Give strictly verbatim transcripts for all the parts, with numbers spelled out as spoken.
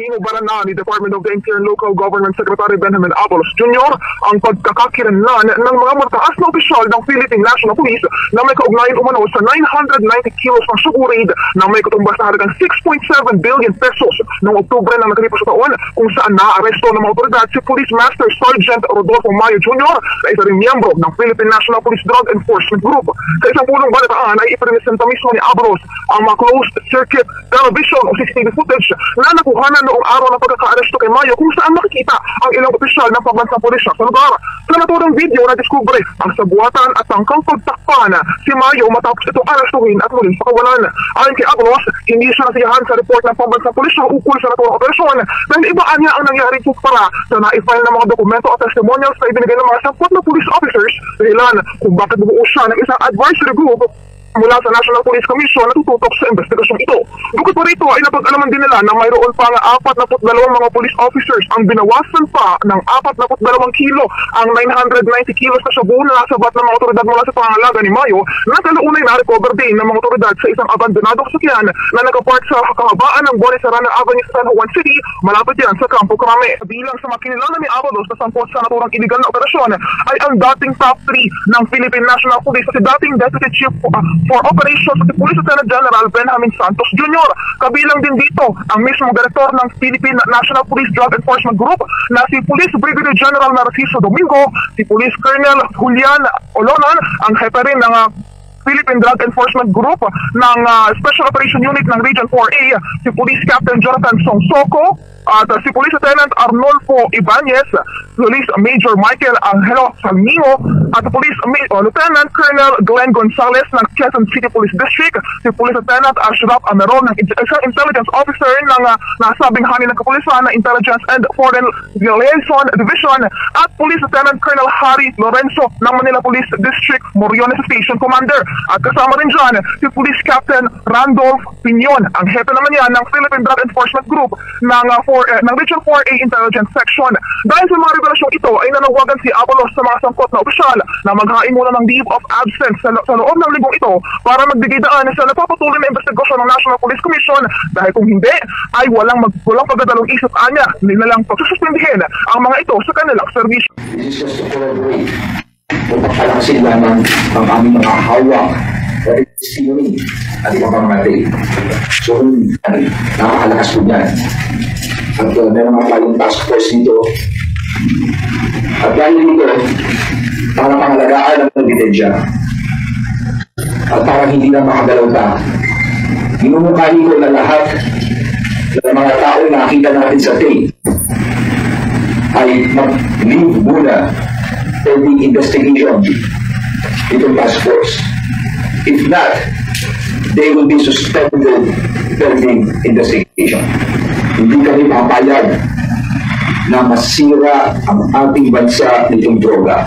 Chino Barana ni Department of the Interior and Local Government Secretary Benjamin Abalos Junior ang pagkakakilanlan ng mga mataas na opisyal ng Philippine National Police na may kaugnayan umano sa nine hundred ninety kilos ng sugurid na may katumbas na halagang six point seven billion pesos noong Oktubre ng nakalipas na taon, kung saan naaresto ng mga otoridad si Police Master Sergeant Rodolfo Mayo Junior na isa rin miyembro ng Philippine National Police Drug Enforcement Group. Sa isang punong balitaan ay ipresenta mismo ni Abalos ang mga closed circuit television o C C T V footage na nakuha na noong araw ng pagkakaaresto kay Mayo, kung saan makikita ang ilang opisyal ng pambansang pulisya sa lugar. Sa naturang video na diskubre ang sabuatan at tangkang pagtakpan si Mayo matapos itong arestuhin at muling pakawalan. Ayon kay Abalos, hindi siya nasiyahan sa report ng pambansang pulisya ukol sa naturang operasyon dahil ibaan niya ang nangyaring kumpara sa naifile ng mga dokumento at testimonials na ibinigay ng mga samput na police officers, dahilan kung bakit bubuo siya ng isang advisory group mula sa National Police Commission na tututok sa investigasyon ito. Bukod pa rito ay napag-alaman din nila na mayroon pang forty-two mga police officers ang binawasan pa ng forty-two kilo ang nine hundred ninety kilos na shabu na nasabat ng mga otoridad mula sa pangalaga ni Mayo, na kalaunay na-recover din ng mga otoridad sa isang abandonadong sasakyan na nakapark sa kahabaan ng Bonesa Rana Avenue sa San Juan City, malapit yan sa Campo Crame. Bilang sa mga kinilala ni Abalos na sampot sa naturang iligal na operasyon ay ang dating top three ng Philippine National Police si dating Deputy Chief for Operations at Police Lieutenant General Benjamin Santos Junior Kabilang din dito ang mismong direktor ng Philippine National Police Drug Enforcement Group na si Police Brigadier General Narciso Domingo, si Police Colonel Julian Olonan, ang hepe rin ng uh, Philippine Drug Enforcement Group ng uh, Special Operation Unit ng Region four A, si Police Captain Jonathan Songsoco, at uh, si Police Lieutenant Arnolfo Ibanez, Police Major Michael Angelo Salmingo, at Police uh, Lieutenant Colonel Glenn Gonzalez ng Quezon City Police District, si Police Lieutenant Ashraf Amarol, isang intelligence officer ng uh, nasabing hani ng kapulisan na Intelligence and Foreign Liaison Division, at Police Lieutenant Colonel Harry Lorenzo ng Manila Police District Moriones Station Commander. At kasama rin dyan si Police Captain Randolph Pinion, ang hepe naman yan ng Philippine Drug Enforcement Group ng uh, Uh, ng Region four A Intelligence Section. Dahil sa mga revelasyong ito ay nanawagan si Abalos sa mga sangkot na opisyal na maghain muna ng leave of absence sa, lo sa loob ng linggong ito para magbigay daan sa napapatuloy na investigasyon ng National Police Commission, dahil kung hindi ay walang magkulang pagdadalong isip anya nilalang pagsususpindihin ang mga ito sa kanilang servisyo. This is just to collaborate. Punta pa lang sila ng ang aming mga hawak. But it's theory at ipapangmatay. So, nakakalakas po niyan. At uh, meron mga tayong task force dito. At dahil dito, para pangalagaan ang nabitensya. At para hindi na makagalaw ta. Inumukali ko na lahat ng mga tao na nakita natin sa tape ay mag-leave muna pending investigation itong task force. If not, they will be suspended pending investigation. Hindi kami papayag na masira ang ating bansa nitong droga.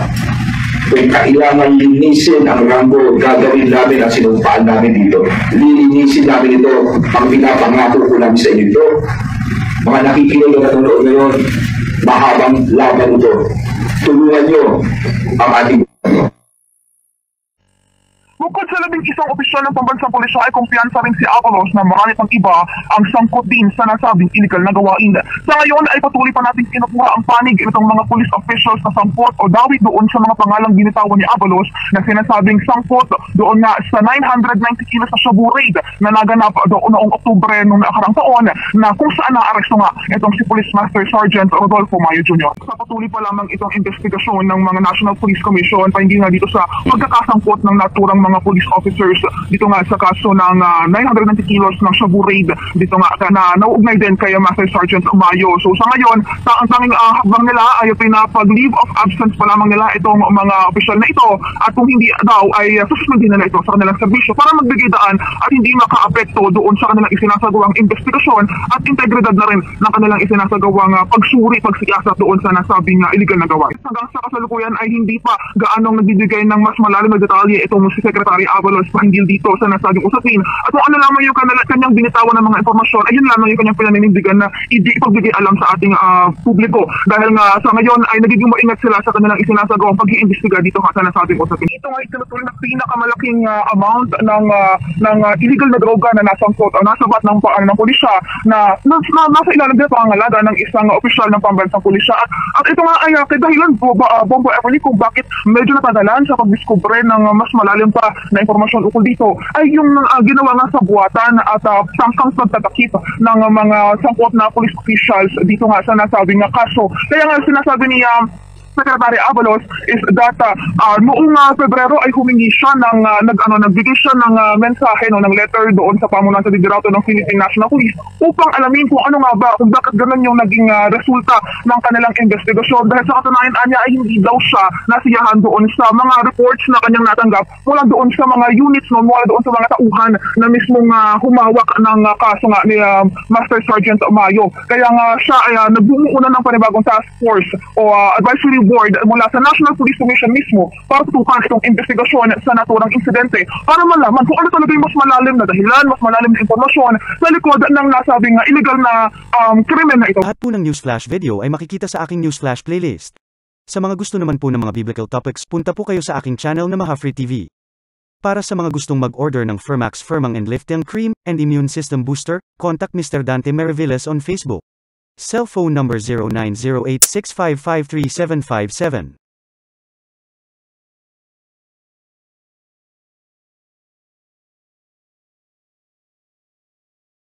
Kung kailangan linisin ang ranggo, gagawin namin ang sinumpaan namin dito. Lilinisin namin ito, ang pinapangako ko namin sa inyo ito. Mga nakikinig na tunood ngayon, mahabang laban ito. Tulungan nyo ang ating bansa. Bukod sa labing isang opisyal ng pambansang pulisya ay kumpiyansa rin si Abalos na marami pang iba ang sangkot din sa nasabing illegal na gawain. Sa ngayon ay patuloy pa natin kinukura ang panig itong mga police officials na sangkot o dawit doon sa mga pangalang binitawan ni Abalos na sinasabing sangkot doon na sa nine hundred ninety kilos na shabu raid na naganap doon noong Oktubre noong nakarang taon, na kung saan naaresto nga itong si Police Master Sergeant Rodolfo Mayo Junior Sa patuloy pa lamang itong investigasyon ng mga National Police Commission pa hindi nga dito sa pagkakasangkot ng naturang mga police officers dito nga sa kaso ng uh, nine hundred ninety kilos ng shabu raid dito nga na nauugnay din kay Master Sergeant Mayo. So sa ngayon, ta ang tanging uh, habang nila ay pinapag-leave of absence pa lamang nila itong mga opisyal na ito, at kung hindi daw ay uh, susundin nila ito sa kanilang serbisyo para magbigay daan at hindi makaapekto doon sa kanilang isinasagawang investigasyon at integridad na rin ng kanilang isinasagawang uh, pagsuri, pagsiasat doon sa nasabing uh, illegal na gawain. Hanggang sa kasalukuyan ay hindi pa gaanong nagbibigay ng mas malalim na detalye itong si Secretary Secretary Abalos hinggil dito sa nasabing usapin. At kung ano lamang yung kanyang binitawan ng mga informasyon, ayun lamang yung kanyang pinaninindigan na ipagbigay alam sa ating uh, publiko. Dahil nga sa ngayon ay nagiging maingat sila sa kanilang isinasagawang pag-iimbestiga dito sa nasabing usapin. Ito ay tinutuloy na pinakamalaking uh, amount ng uh, ng uh, illegal na droga na nasangkot o nasabat ng paan ng pulisya na, na, na nasa ilalim din pangalaga ng isang uh, opisyal ng pambansang pulisya. At, at ito nga ay uh, kadahilan po ba, uh, Bombo Everly kung bakit medyo natagalan sa pagdiskubre ng uh, mas malalim pa na informasyon ukol dito ay yung uh, ginawa nga sa buwatan at uh, sangkang pagtatakip ng uh, mga sangkot na police officials dito nga sa nasabing nga kaso. Kaya nga sinasabi niya um, Secretary Abalos is that uh, noong uh, Pebrero ay humingi siya ng uh, nag, ano, nagbigay siya ng uh, mensahe no, ng letter doon sa pamunuan sa liderato ng Philippine National Police upang alamin kung ano nga ba, kung bakit ganun yung naging uh, resulta ng kanilang investigasyon dahil sa katunayan niya ay hindi daw siya nasiyahan doon sa mga reports na kanyang natanggap mula doon sa mga units, no, mula doon sa mga tauhan na mismong uh, humawak ng uh, kaso nga ni uh, Master Sergeant Mayo. Kaya nga siya ay uh, nagbumuuna ng panibagong task force o uh, advisory board mula sa National Police Commission mismo para tutukan itong investigasyon sa naturang insidente para malaman kung ano talaga yung mas malalim na dahilan, mas malalim na impormasyon sa likod ng nasabing illegal na um, krimen na ito. Lahat po ng News Flash video ay makikita sa aking News Flash playlist. Sa mga gusto naman po ng mga biblical topics, punta po kayo sa aking channel na Mahaphir T V. Para sa mga gustong mag-order ng Firmax Firmang and Lifting Cream and Immune System Booster, contact Mister Dante Maravillas on Facebook. Cell phone number zero nine zero eight six five five three seven five seven.